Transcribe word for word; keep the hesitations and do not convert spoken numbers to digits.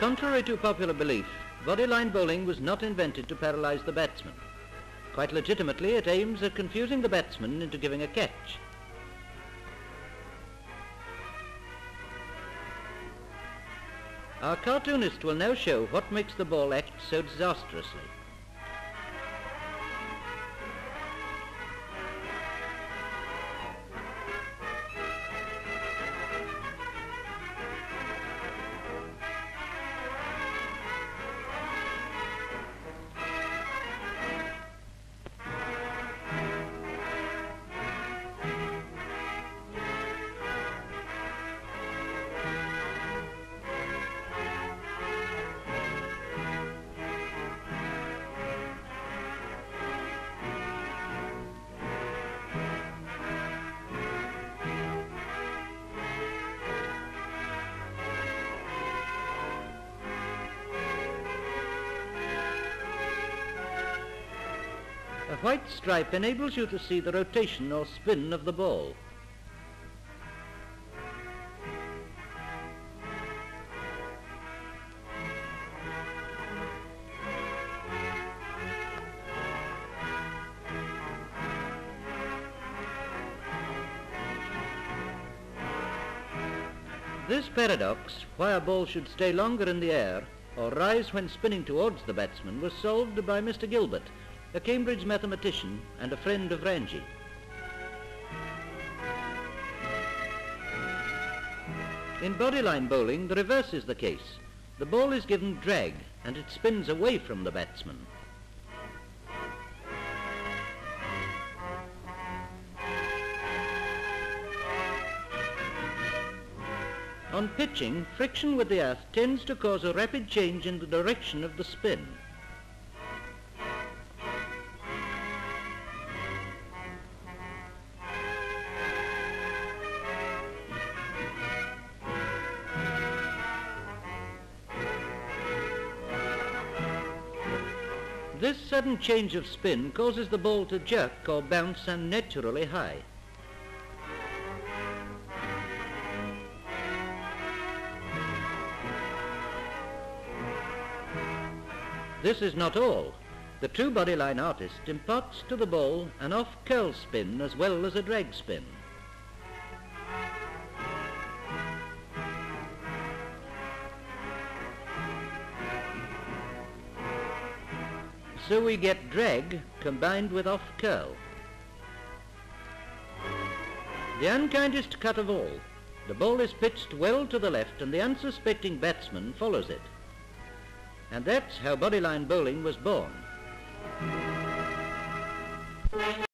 Contrary to popular belief, bodyline bowling was not invented to paralyse the batsman. Quite legitimately, it aims at confusing the batsman into giving a catch. Our cartoonist will now show what makes the ball act so disastrously. A white stripe enables you to see the rotation or spin of the ball. This paradox, why a ball should stay longer in the air or rise when spinning towards the batsman, was solved by Mister Gilbert, a Cambridge mathematician and a friend of Ranji. In bodyline bowling, the reverse is the case. The ball is given drag and it spins away from the batsman. On pitching, friction with the earth tends to cause a rapid change in the direction of the spin. This sudden change of spin causes the ball to jerk or bounce unnaturally high. This is not all. The true bodyline artist imparts to the ball an off-curl spin as well as a drag spin. So we get drag combined with off-curl. The unkindest cut of all, the ball is pitched well to the left and the unsuspecting batsman follows it. And that's how bodyline bowling was born.